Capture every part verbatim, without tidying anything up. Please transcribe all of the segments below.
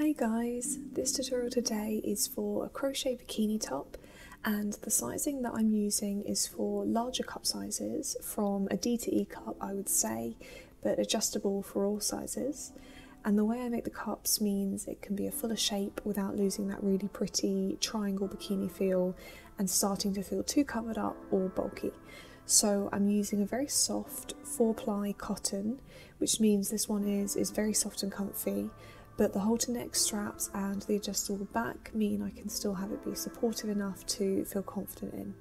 Hi guys, this tutorial today is for a crochet bikini top, and the sizing that I'm using is for larger cup sizes, from a D to E cup I would say, but adjustable for all sizes. And the way I make the cups means it can be a fuller shape without losing that really pretty triangle bikini feel and starting to feel too covered up or bulky. So I'm using a very soft four ply cotton, which means this one is, is very soft and comfy, but the halter neck straps and the adjustable back mean I can still have it be supportive enough to feel confident in.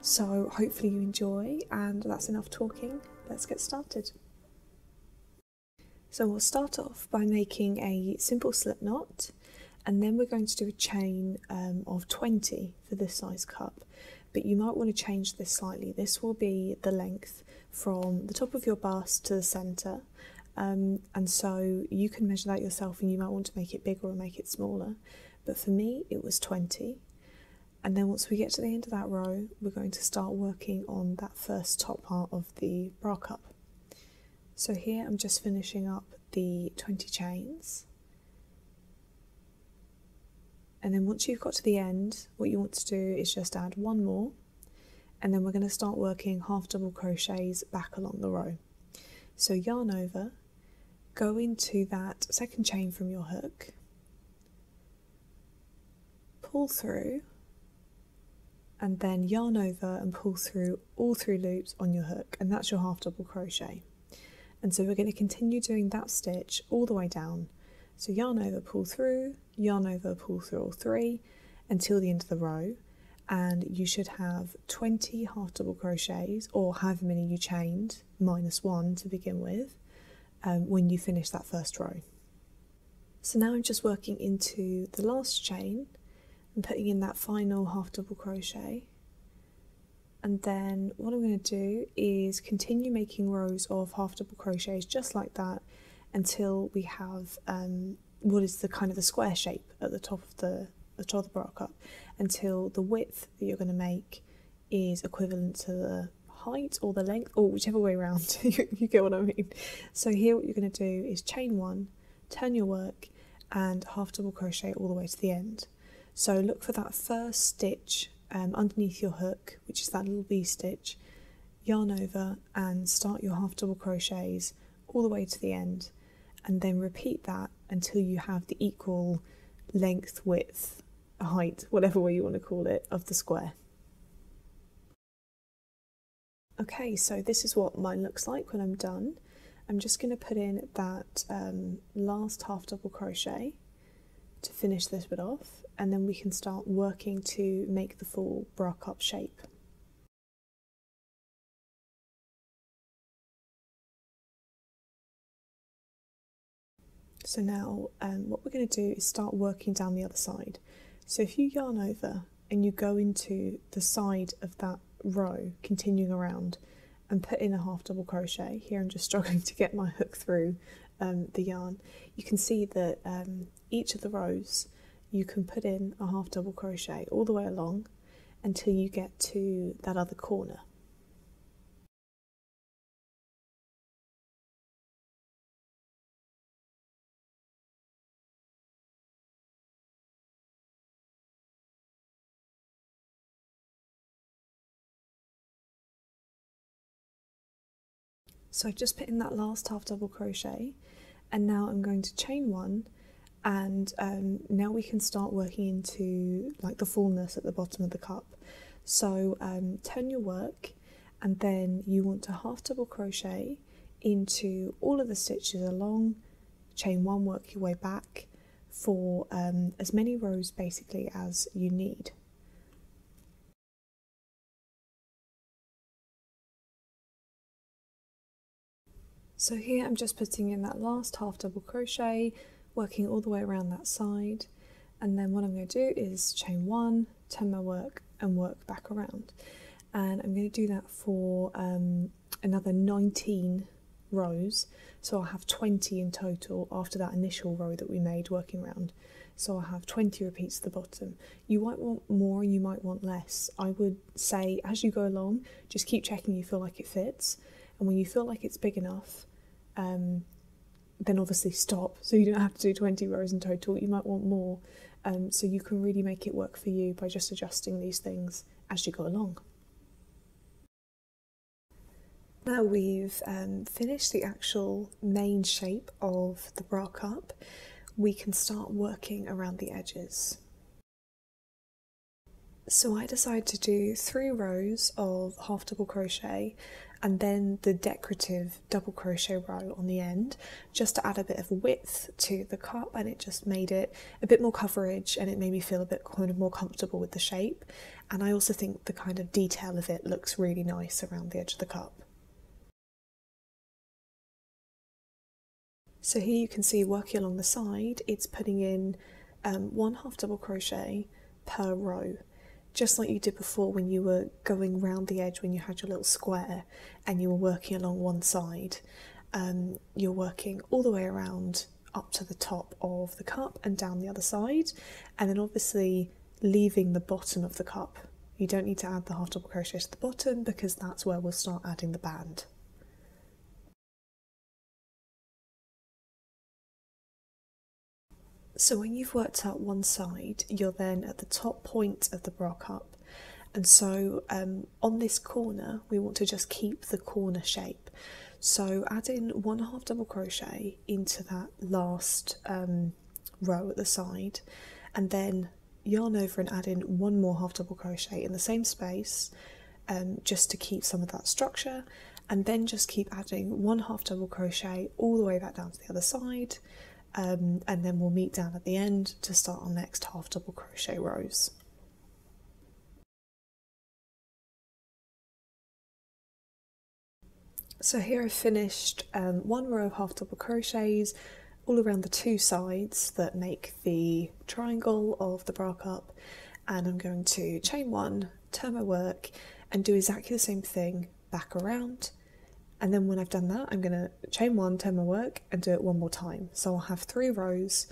So hopefully you enjoy, and that's enough talking, let's get started. So we'll start off by making a simple slip knot, and then we're going to do a chain um, of twenty for this size cup, but you might want to change this slightly. This will be the length from the top of your bust to the centre, um, and so you can measure that yourself and you might want to make it bigger or make it smaller, but for me it was twenty. And then once we get to the end of that row, we're going to start working on that first top part of the bra cup. So here I'm just finishing up the twenty chains, and then once you've got to the end, what you want to do is just add one more, and then we're going to start working half double crochets back along the row. So yarn over, go into that second chain from your hook, pull through, and then yarn over and pull through all three loops on your hook, and that's your half double crochet. And so we're going to continue doing that stitch all the way down. So yarn over, pull through, yarn over, pull through all three until the end of the row, and you should have twenty half double crochets, or however many you chained, minus one to begin with, um, when you finish that first row. So now I'm just working into the last chain and putting in that final half double crochet. And then what I'm going to do is continue making rows of half double crochets just like that until we have um, what is the kind of the square shape at the top of the, the top of the bra cup, until the width that you're going to make is equivalent to the height or the length, or whichever way around. you, you get what I mean. So here what you're going to do is chain one, turn your work, and half double crochet all the way to the end. So look for that first stitch Um, underneath your hook, which is that little V stitch, yarn over and start your half double crochets all the way to the end, and then repeat that until you have the equal length, width, height, whatever way you want to call it, of the square. Okay, so this is what mine looks like when I'm done. I'm just going to put in that um, last half double crochet to finish this bit off, and then we can start working to make the full bra cup shape. So now um, what we're going to do is start working down the other side. So if you yarn over and you go into the side of that row continuing around and put in a half double crochet, here I'm just struggling to get my hook through Um, the yarn, you can see that um, each of the rows you can put in a half double crochet all the way along until you get to that other corner. So I've just put in that last half double crochet, and now I'm going to chain one, and um, now we can start working into like the fullness at the bottom of the cup. So um, turn your work, and then you want to half double crochet into all of the stitches along, chain one, work your way back for um, as many rows basically as you need. So here I'm just putting in that last half double crochet, working all the way around that side, and then what I'm going to do is chain one, turn my work and work back around, and I'm going to do that for um, another nineteen rows, so I'll have twenty in total after that initial row that we made working around. So I'll have twenty repeats at the bottom. You might want more, you might want less. I would say as you go along just keep checking you feel like it fits, and when you feel like it's big enough, Um, then obviously stop. So you don't have to do twenty rows in total, you might want more. Um, so you can really make it work for you by just adjusting these things as you go along. Now we've um, finished the actual main shape of the bra cup, we can start working around the edges. So I decided to do three rows of half double crochet and then the decorative double crochet row on the end, just to add a bit of width to the cup, and it just made it a bit more coverage and it made me feel a bit kind of more comfortable with the shape. And I also think the kind of detail of it looks really nice around the edge of the cup. So here you can see working along the side, it's putting in um, one half double crochet per row, just like you did before when you were going round the edge, when you had your little square and you were working along one side. Um, you're working all the way around up to the top of the cup and down the other side, and then obviously leaving the bottom of the cup. You don't need to add the half double crochet to the bottom because that's where we'll start adding the band. So when you've worked out one side, you're then at the top point of the bra cup, and so um, on this corner we want to just keep the corner shape. So add in one half double crochet into that last um, row at the side, and then yarn over and add in one more half double crochet in the same space, um, just to keep some of that structure, and then just keep adding one half double crochet all the way back down to the other side. Um, and then we'll meet down at the end to start our next half double crochet rows. So here I've finished um, one row of half double crochets all around the two sides that make the triangle of the bra cup, and I'm going to chain one, turn my work and do exactly the same thing back around. And then when I've done that, I'm going to chain one, turn my work and do it one more time. So I'll have three rows.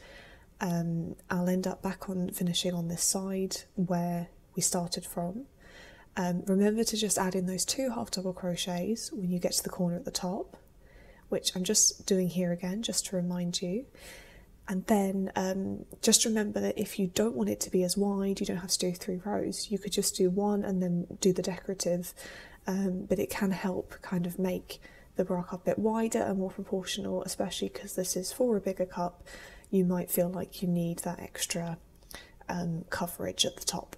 Um, I'll end up back on finishing on this side where we started from. Um, remember to just add in those two half double crochets when you get to the corner at the top, which I'm just doing here again, just to remind you. And then um, just remember that if you don't want it to be as wide, you don't have to do three rows. You could just do one and then do the decorative. Um, but it can help kind of make the bra cup a bit wider and more proportional, especially because this is for a bigger cup. You might feel like you need that extra um, coverage at the top.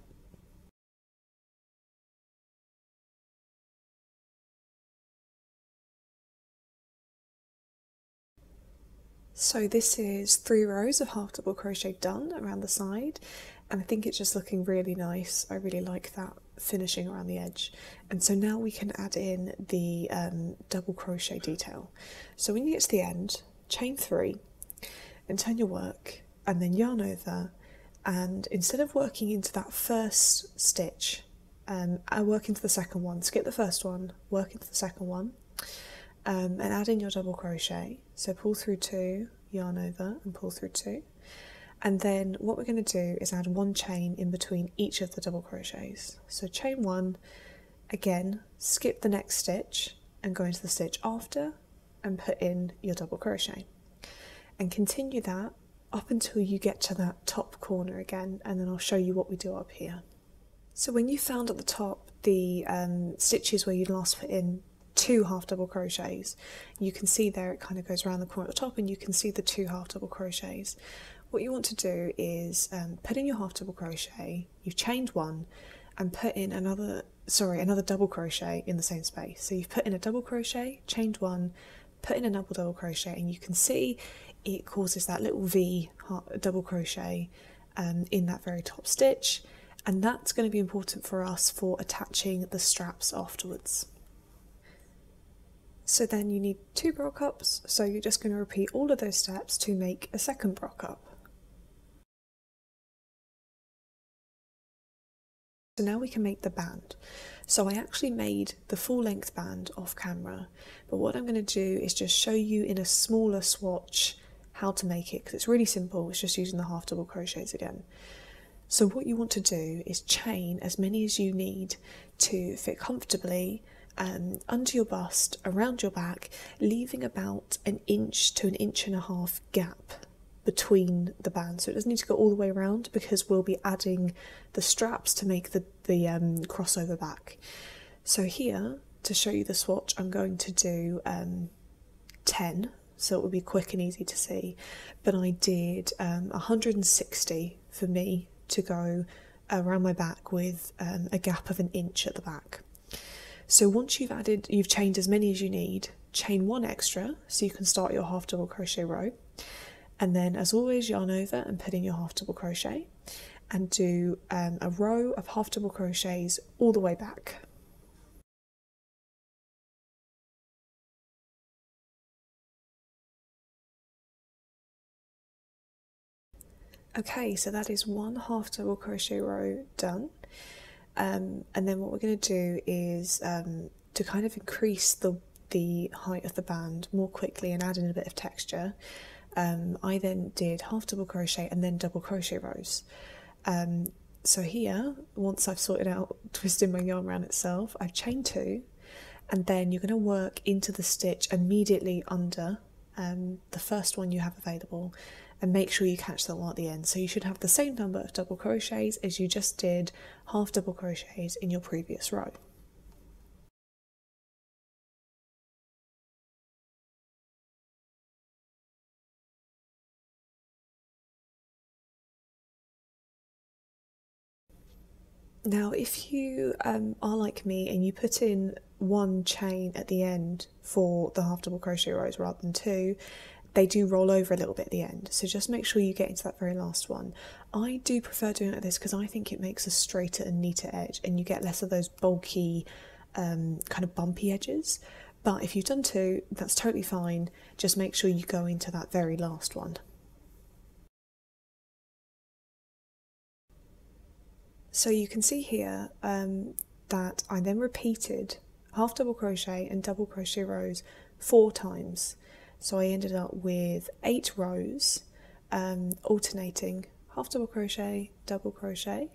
So this is three rows of half double crochet done around the side, and I think it's just looking really nice. I really like that finishing around the edge. And so now we can add in the um, double crochet detail. So when you get to the end, chain three and turn your work and then yarn over, and instead of working into that first stitch, um, I work into the second one. Skip the first one, work into the second one, um, and add in your double crochet. So pull through two, yarn over and pull through two. And then what we're going to do is add one chain in between each of the double crochets. So chain one, again, skip the next stitch and go into the stitch after and put in your double crochet. And continue that up until you get to that top corner again, and then I'll show you what we do up here. So when you found at the top the um, stitches where you'd last put in two half double crochets, you can see there it kind of goes around the corner at the top and you can see the two half double crochets. What you want to do is um, put in your half double crochet, you've chained one, and put in another, sorry, another double crochet in the same space. So you've put in a double crochet, chained one, put in another double crochet, and you can see it causes that little V double crochet um, in that very top stitch, and that's going to be important for us for attaching the straps afterwards. So then you need two bra cups, so you're just going to repeat all of those steps to make a second bra cup. So now we can make the band. So I actually made the full length band off camera, but what I'm going to do is just show you in a smaller swatch how to make it, because it's really simple, it's just using the half double crochets again. So what you want to do is chain as many as you need to fit comfortably um, under your bust, around your back, leaving about an inch to an inch and a half gap between the bands. So it doesn't need to go all the way around because we'll be adding the straps to make the, the um, crossover back. So here, to show you the swatch, I'm going to do um, ten, so it will be quick and easy to see, but I did um, one hundred sixty for me to go around my back with um, a gap of an inch at the back. So once you've added, you've chained as many as you need, chain one extra so you can start your half double crochet row, and then as always yarn over and put in your half double crochet and do um, a row of half double crochets all the way back. Okay, so that is one half double crochet row done, um, and then what we're going to do is um, to kind of increase the, the height of the band more quickly and add in a bit of texture, um, I then did half double crochet and then double crochet rows. Um, so here, once I've sorted out twisting my yarn around itself, I've chained two, and then you're going to work into the stitch immediately under um, the first one you have available, and make sure you catch that one at the end. So you should have the same number of double crochets as you just did half double crochets in your previous row. Now, if you um, are like me and you put in one chain at the end for the half double crochet rows rather than two, they do roll over a little bit at the end, so just make sure you get into that very last one. I do prefer doing it like this because I think it makes a straighter and neater edge and you get less of those bulky um, kind of bumpy edges, but if you've done two, that's totally fine, just make sure you go into that very last one. So you can see here um, that I then repeated half double crochet and double crochet rows four times. So I ended up with eight rows, um, alternating half double crochet, double crochet,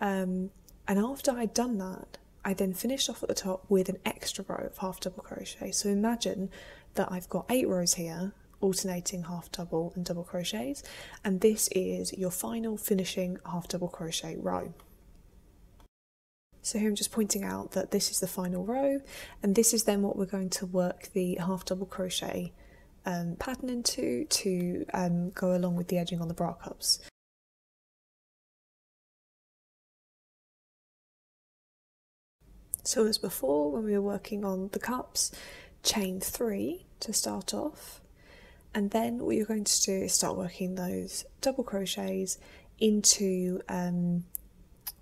um, and after I'd done that, I then finished off at the top with an extra row of half double crochet. So imagine that I've got eight rows here, alternating half double and double crochets, and this is your final finishing half double crochet row. So here I'm just pointing out that this is the final row, and this is then what we're going to work the half double crochet Um, pattern into to um, go along with the edging on the bra cups. So as before, when we were working on the cups, chain three to start off, and then what you're going to do is start working those double crochets into um,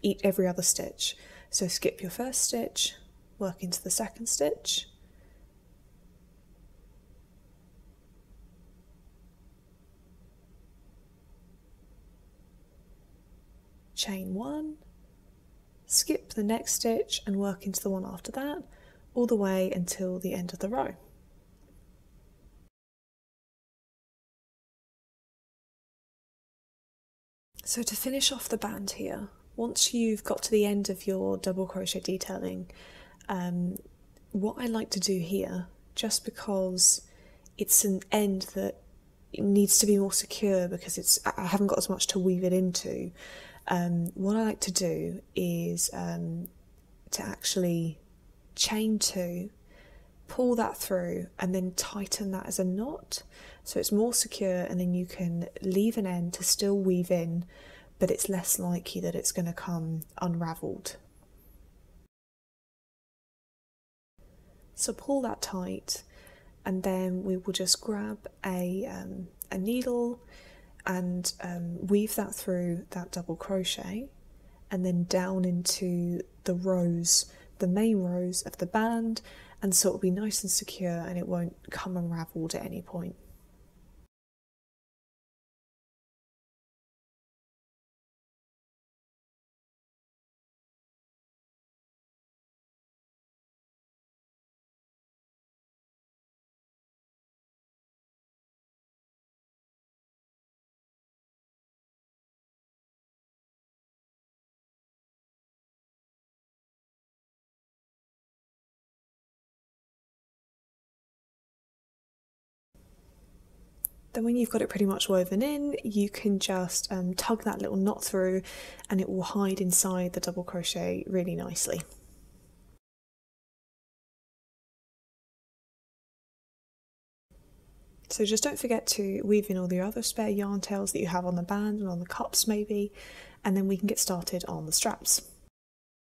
each every other stitch. So skip your first stitch, work into the second stitch, chain one, skip the next stitch and work into the one after that, all the way until the end of the row. So to finish off the band here, once you've got to the end of your double crochet detailing, um, what I like to do here, just because it's an end that needs to be more secure because it's I haven't got as much to weave it into, Um, what I like to do is um, to actually chain two, pull that through and then tighten that as a knot so it's more secure, and then you can leave an end to still weave in, but it's less likely that it's going to come unraveled. So pull that tight, and then we will just grab a, um, a needle and um, weave that through that double crochet and then down into the rows, the main rows of the band, and so it'll be nice and secure and it won't come unraveled at any point. Then when you've got it pretty much woven in, you can just um, tug that little knot through and it will hide inside the double crochet really nicely. So just don't forget to weave in all the other spare yarn tails that you have on the band and on the cups maybe, and then we can get started on the straps.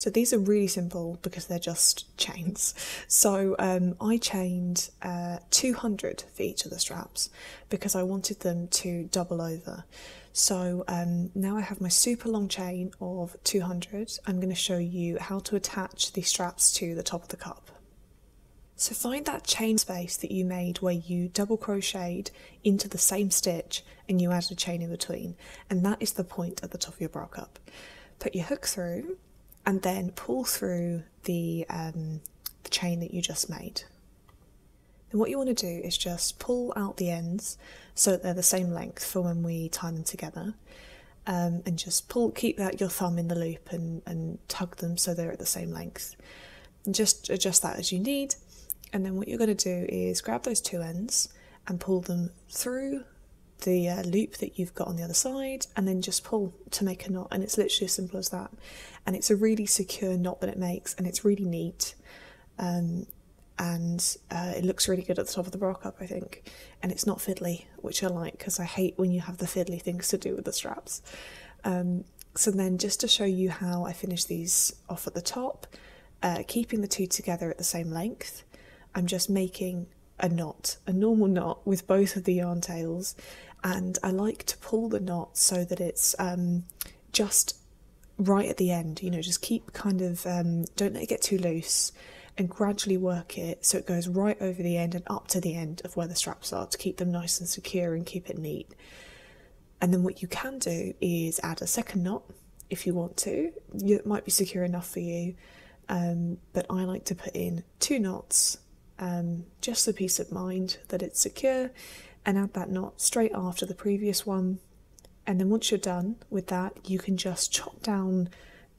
So these are really simple because they're just chains. So um, I chained uh, two hundred for each of the straps because I wanted them to double over. So um, now I have my super long chain of two hundred. I'm going to show you how to attach the straps to the top of the cup. So find that chain space that you made where you double crocheted into the same stitch and you added a chain in between, and that is the point at the top of your bra cup. Put your hook through and then pull through the, um, the chain that you just made. Then what you want to do is just pull out the ends so that they're the same length for when we tie them together, um, and just pull, keep that your thumb in the loop and, and tug them so they're at the same length. And just adjust that as you need. And then what you're going to do is grab those two ends and pull them through the uh, loop that you've got on the other side, and then just pull to make a knot, and it's literally as simple as that. And it's a really secure knot that it makes, and it's really neat, um, and uh, it looks really good at the top of the bra cup, I think, and it's not fiddly, which I like because I hate when you have the fiddly things to do with the straps. Um, so then just to show you how I finish these off at the top, uh, keeping the two together at the same length, I'm just making a knot, a normal knot with both of the yarn tails, and I like to pull the knot so that it's um, just right at the end, you know, just keep kind of, um, don't let it get too loose, and gradually work it so it goes right over the end and up to the end of where the straps are to keep them nice and secure and keep it neat. And then what you can do is add a second knot if you want to. It might be secure enough for you, um, but I like to put in two knots, Um, just for peace of mind that it's secure, and add that knot straight after the previous one. And then once you're done with that, you can just chop down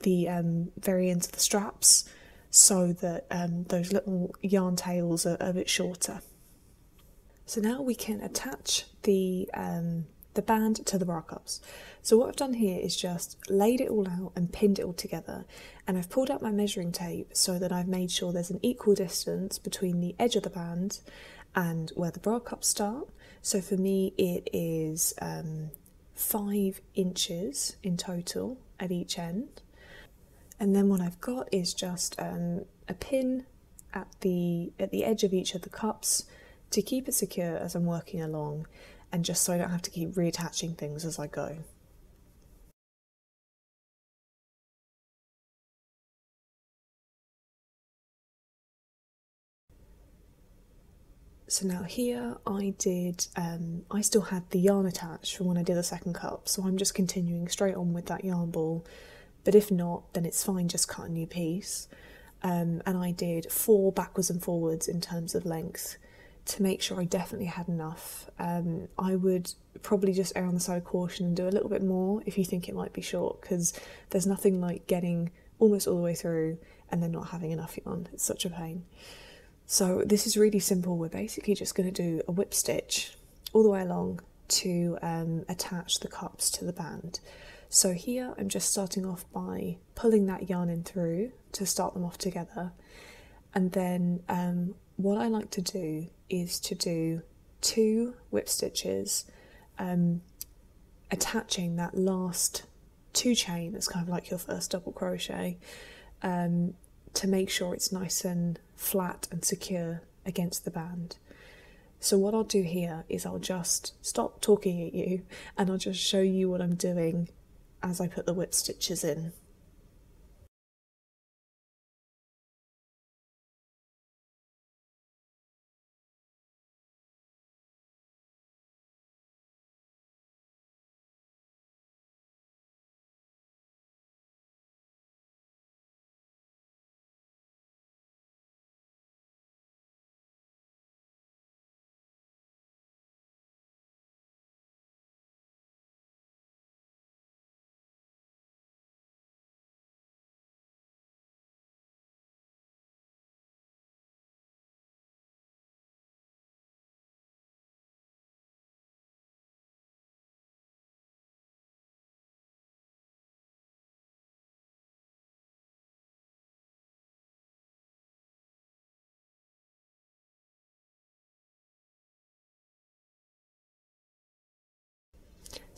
the um, very ends of the straps so that um, those little yarn tails are a bit shorter. So now we can attach the um, the band to the bra cups. So what I've done here is just laid it all out and pinned it all together, and I've pulled out my measuring tape so that I've made sure there's an equal distance between the edge of the band and where the bra cups start. So for me it is um, five inches in total at each end, and then what I've got is just um, a pin at the at the edge of each of the cups to keep it secure as I'm working along, and just so I don't have to keep reattaching things as I go. So now here I did, um, I still had the yarn attached from when I did the second cup, so I'm just continuing straight on with that yarn ball, but if not, then it's fine, just cut a new piece. Um, and I did four backwards and forwards in terms of length, to make sure I definitely had enough. Um, I would probably just err on the side of caution and do a little bit more if you think it might be short, because there's nothing like getting almost all the way through and then not having enough yarn. It's such a pain. So this is really simple. We're basically just going to do a whip stitch all the way along to um, attach the cups to the band. So here I'm just starting off by pulling that yarn in through to start them off together, and then um, what I like to do is to do two whip stitches, um, attaching that last two chain that's kind of like your first double crochet, um, to make sure it's nice and flat and secure against the band. So what I'll do here is I'll just stop talking at you and I'll just show you what I'm doing as I put the whip stitches in.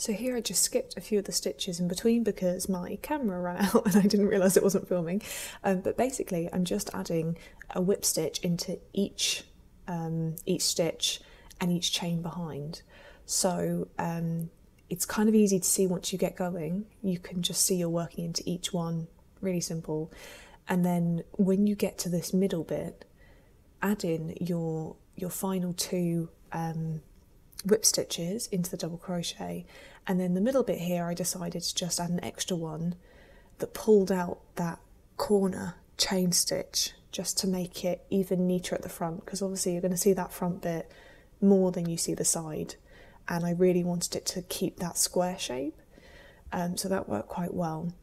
So here I just skipped a few of the stitches in between because my camera ran out and I didn't realise it wasn't filming. Um, but basically I'm just adding a whip stitch into each um, each stitch and each chain behind. So um, it's kind of easy to see once you get going. You can just see you're working into each one, really simple. And then when you get to this middle bit, add in your your final two um, whip stitches into the double crochet, and then the middle bit here I decided to just add an extra one that pulled out that corner chain stitch just to make it even neater at the front, because obviously you're going to see that front bit more than you see the side, and I really wanted it to keep that square shape, um, so that worked quite well.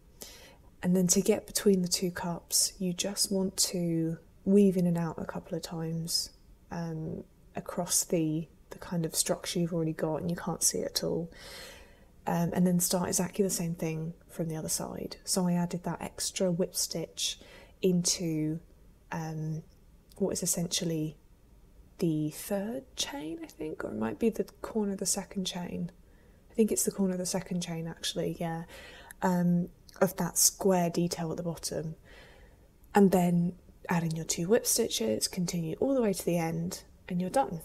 And then to get between the two cups you just want to weave in and out a couple of times um, across the the kind of structure you've already got and you can't see it at all, um, and then start exactly the same thing from the other side. So I added that extra whip stitch into um, what is essentially the third chain, I think, or it might be the corner of the second chain. I think it's the corner of the second chain actually, yeah, um, of that square detail at the bottom, and then add in your two whip stitches, continue all the way to the end, and you're done.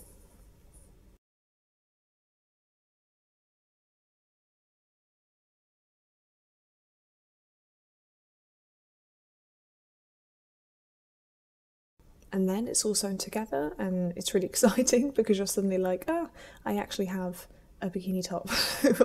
And then it's all sewn together and it's really exciting because you're suddenly like, ah, I actually have a bikini top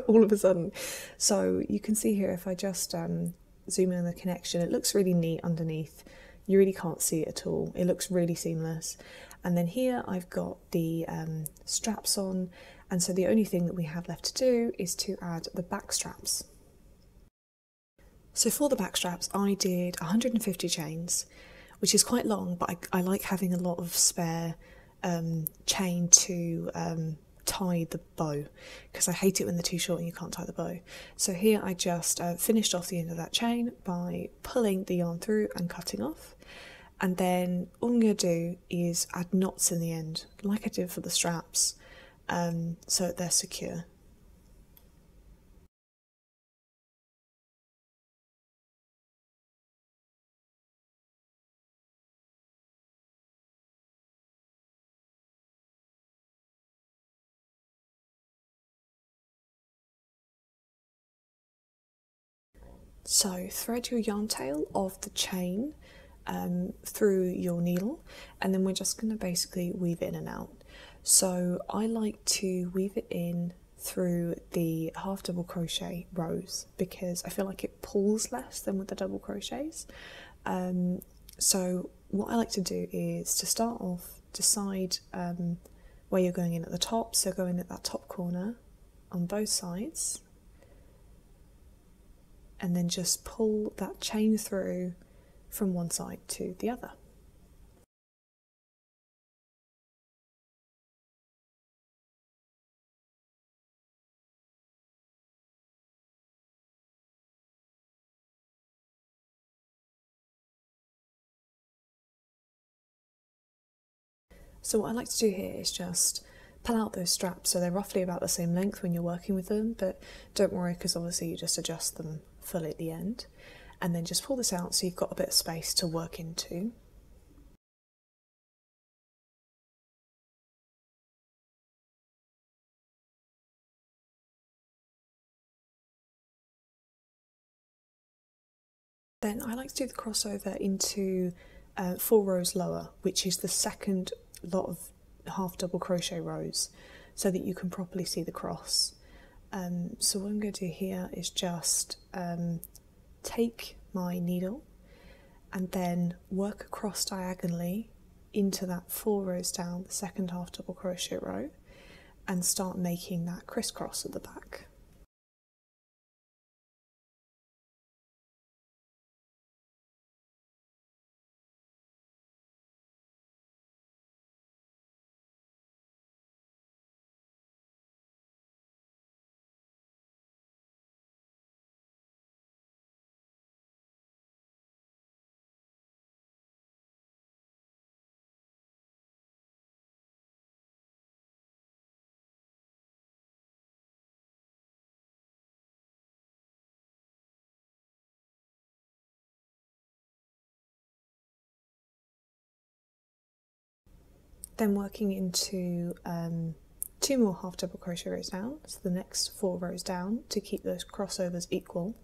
all of a sudden. So you can see here, if I just um, zoom in on the connection, it looks really neat underneath. You really can't see it at all. It looks really seamless. And then here I've got the um, straps on, and so the only thing that we have left to do is to add the back straps. So for the back straps I did one hundred fifty chains, which is quite long, but I, I like having a lot of spare um, chain to um, tie the bow, because I hate it when they're too short and you can't tie the bow. So here I just uh, finished off the end of that chain by pulling the yarn through and cutting off, and then all I'm going to do is add knots in the end, like I did for the straps, um, so that they're secure. So thread your yarn tail of the chain um, through your needle, and then we're just going to basically weave it in and out. So I like to weave it in through the half double crochet rows because I feel like it pulls less than with the double crochets. Um, so what I like to do is to start off, decide um, where you're going in at the top, so go in at that top corner on both sides, and then just pull that chain through from one side to the other. So what I like to do here is just pull out those straps so they're roughly about the same length when you're working with them, but don't worry because obviously you just adjust them fully at the end, and then just pull this out so you've got a bit of space to work into. Then I like to do the crossover into uh, four rows lower, which is the second lot of half double crochet rows, so that you can properly see the cross. Um, so what I'm going to do here is just um, take my needle and then work across diagonally into that four rows down, the second half double crochet row, and start making that crisscross at the back. Then working into um, two more half double crochet rows down, so the next four rows down, to keep those crossovers equal.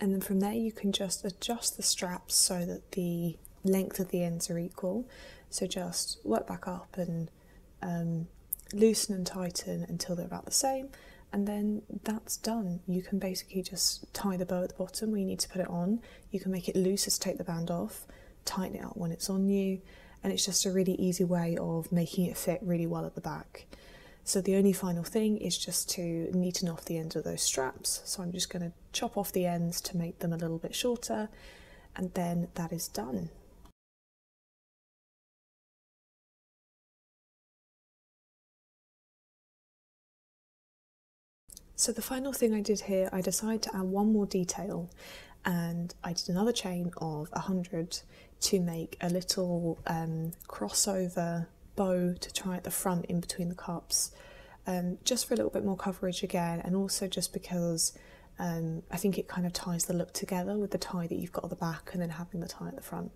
And then from there you can just adjust the straps so that the length of the ends are equal. So just work back up and um, loosen and tighten until they're about the same, and then that's done. You can basically just tie the bow at the bottom where you need to put it on. You can make it loose, just take the band off, tighten it up when it's on you, and it's just a really easy way of making it fit really well at the back. So the only final thing is just to neaten off the ends of those straps. So I'm just going to chop off the ends to make them a little bit shorter, and then that is done. So the final thing I did here, I decided to add one more detail, and I did another chain of one hundred to make a little um, crossover bow to try at the front in between the cups, um, just for a little bit more coverage again, and also just because um, I think it kind of ties the look together with the tie that you've got at the back and then having the tie at the front.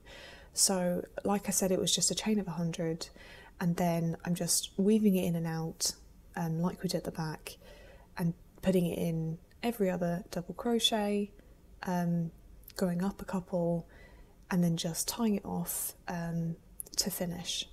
So like I said, it was just a chain of one hundred, and then I'm just weaving it in and out um, like we did at the back, and putting it in every other double crochet, um, going up a couple, and then just tying it off um, to finish.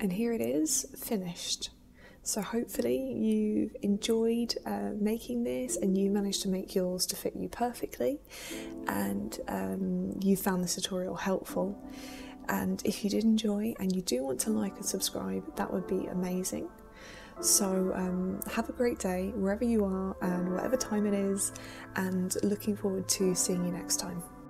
And here it is, finished. So hopefully you enjoyed uh, making this, and you managed to make yours to fit you perfectly, and um, you found this tutorial helpful. And if you did enjoy and you do want to like and subscribe, that would be amazing. So um, have a great day wherever you are and whatever time it is, and looking forward to seeing you next time.